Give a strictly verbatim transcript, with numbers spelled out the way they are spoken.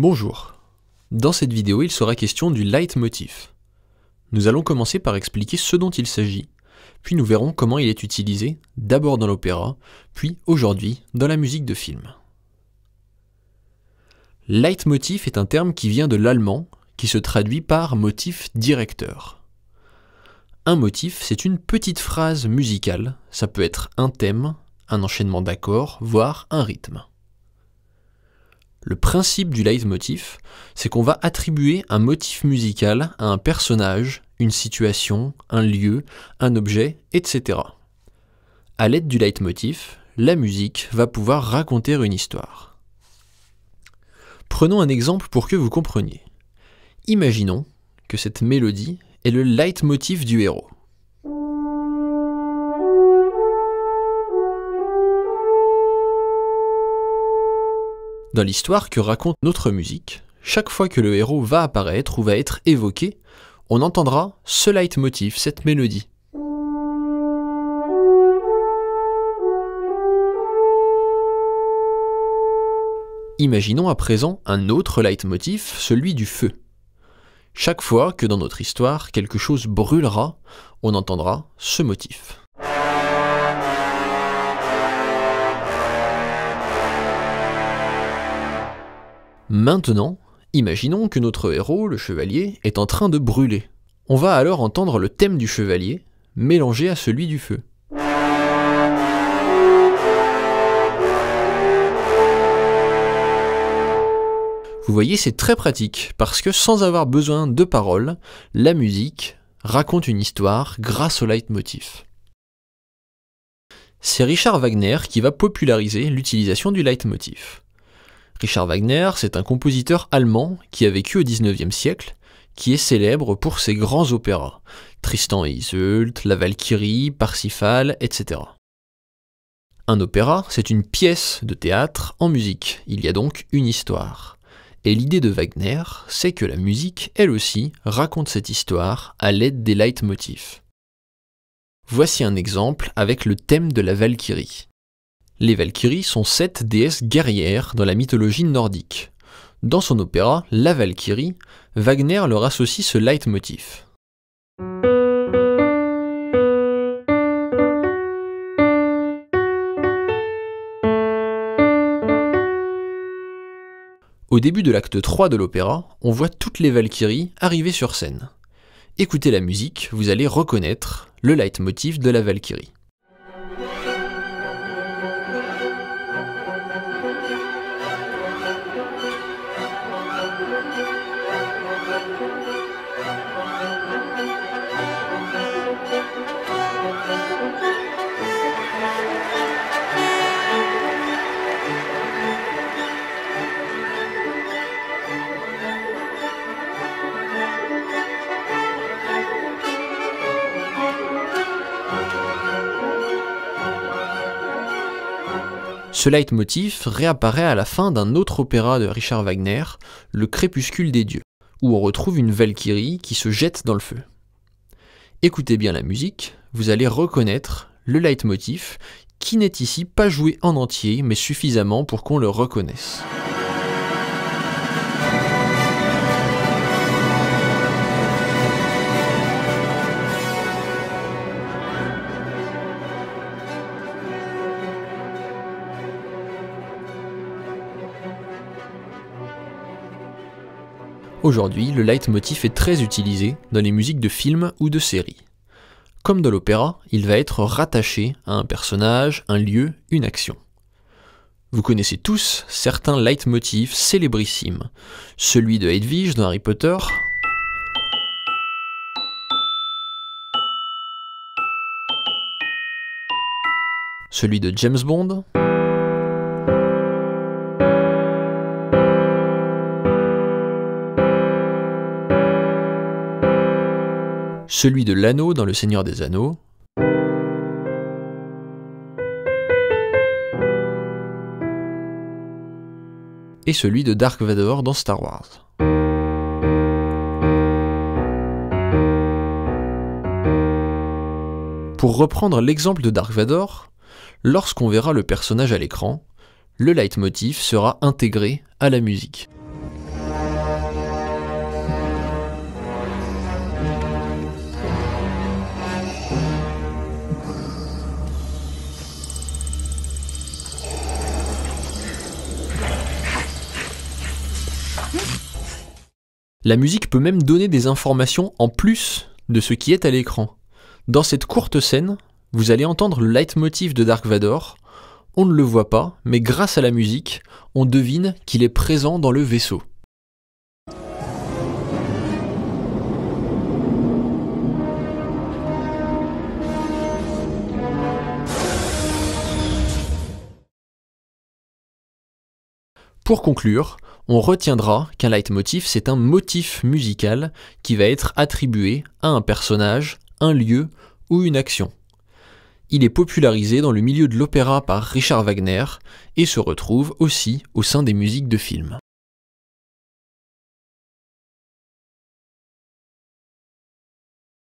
Bonjour. Dans cette vidéo, il sera question du leitmotiv. Nous allons commencer par expliquer ce dont il s'agit, puis nous verrons comment il est utilisé, d'abord dans l'opéra, puis aujourd'hui dans la musique de film. Leitmotiv est un terme qui vient de l'allemand, qui se traduit par motif directeur. Un motif, c'est une petite phrase musicale, ça peut être un thème, un enchaînement d'accords, voire un rythme. Le principe du leitmotiv, c'est qu'on va attribuer un motif musical à un personnage, une situation, un lieu, un objet, et cetera. À l'aide du leitmotiv, la musique va pouvoir raconter une histoire. Prenons un exemple pour que vous compreniez. Imaginons que cette mélodie est le leitmotiv du héros. Dans l'histoire que raconte notre musique, chaque fois que le héros va apparaître ou va être évoqué, on entendra ce leitmotiv, cette mélodie. Imaginons à présent un autre leitmotiv, celui du feu. Chaque fois que dans notre histoire quelque chose brûlera, on entendra ce motif. Maintenant, imaginons que notre héros, le chevalier, est en train de brûler. On va alors entendre le thème du chevalier, mélangé à celui du feu. Vous voyez, c'est très pratique, parce que sans avoir besoin de paroles, la musique raconte une histoire grâce au leitmotiv. C'est Richard Wagner qui va populariser l'utilisation du leitmotiv. Richard Wagner, c'est un compositeur allemand qui a vécu au dix-neuvième siècle, qui est célèbre pour ses grands opéras, Tristan et Isolde, La Valkyrie, Parsifal, et cetera. Un opéra, c'est une pièce de théâtre en musique, il y a donc une histoire. Et l'idée de Wagner, c'est que la musique, elle aussi, raconte cette histoire à l'aide des leitmotifs. Voici un exemple avec le thème de la Valkyrie. Les Valkyries sont sept déesses guerrières dans la mythologie nordique. Dans son opéra La Valkyrie, Wagner leur associe ce leitmotiv. Au début de l'acte trois de l'opéra, on voit toutes les Valkyries arriver sur scène. Écoutez la musique, vous allez reconnaître le leitmotiv de la Valkyrie. Ce leitmotiv réapparaît à la fin d'un autre opéra de Richard Wagner, Le Crépuscule des Dieux, où on retrouve une Valkyrie qui se jette dans le feu. Écoutez bien la musique, vous allez reconnaître le leitmotiv qui n'est ici pas joué en entier mais suffisamment pour qu'on le reconnaisse. Aujourd'hui, le leitmotiv est très utilisé dans les musiques de films ou de séries. Comme dans l'opéra, il va être rattaché à un personnage, un lieu, une action. Vous connaissez tous certains leitmotivs célébrissimes. Celui de Hedwige dans Harry Potter, celui de James Bond, celui de l'anneau dans Le Seigneur des Anneaux, et celui de Dark Vador dans Star Wars. Pour reprendre l'exemple de Dark Vador, lorsqu'on verra le personnage à l'écran, le leitmotiv sera intégré à la musique. La musique peut même donner des informations en plus de ce qui est à l'écran. Dans cette courte scène, vous allez entendre le leitmotiv de Dark Vador. On ne le voit pas, mais grâce à la musique, on devine qu'il est présent dans le vaisseau. Pour conclure, on retiendra qu'un leitmotiv, c'est un motif musical qui va être attribué à un personnage, un lieu ou une action. Il est popularisé dans le milieu de l'opéra par Richard Wagner et se retrouve aussi au sein des musiques de films.